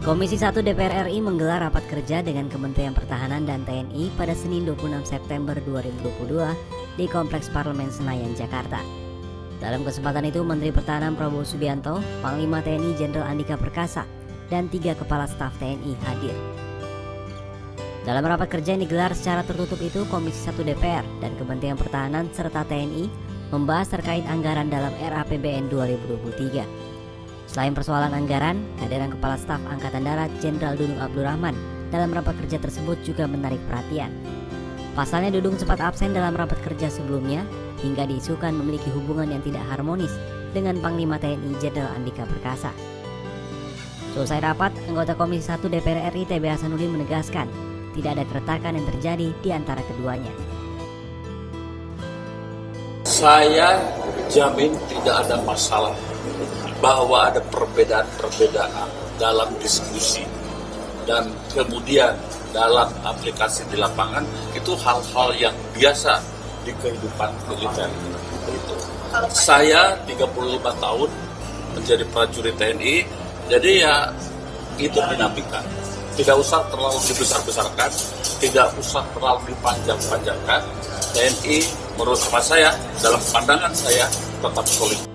Komisi I DPR RI menggelar rapat kerja dengan Kementerian Pertahanan dan TNI pada Senin 26 September 2022 di Kompleks Parlemen Senayan, Jakarta. Dalam kesempatan itu, Menteri Pertahanan Prabowo Subianto, Panglima TNI Jenderal Andika Perkasa, dan 3 Kepala Staf TNI hadir. Dalam rapat kerja yang digelar secara tertutup itu, Komisi I DPR dan Kementerian Pertahanan serta TNI membahas terkait anggaran dalam RAPBN 2023. Selain persoalan anggaran, kehadiran Kepala Staf Angkatan Darat Jenderal Dudung Abdurrahman dalam rapat kerja tersebut juga menarik perhatian. Pasalnya Dudung sempat absen dalam rapat kerja sebelumnya, hingga diisukan memiliki hubungan yang tidak harmonis dengan Panglima TNI Jenderal Andika Perkasa. Selesai rapat, anggota Komisi I DPR RI TB Hasanuddin menegaskan, tidak ada keretakan yang terjadi di antara keduanya. Saya jamin tidak ada masalah bahwa ada perbedaan-perbedaan dalam diskusi dan kemudian dalam aplikasi di lapangan. Itu hal-hal yang biasa di kehidupan militer itu. Saya 35 tahun menjadi prajurit TNI, jadi ya itu dinamika. Tidak usah terlalu dibesar-besarkan, tidak usah terlalu dipanjang-panjangkan. TNI menurut saya, dalam pandangan saya, tetap solid.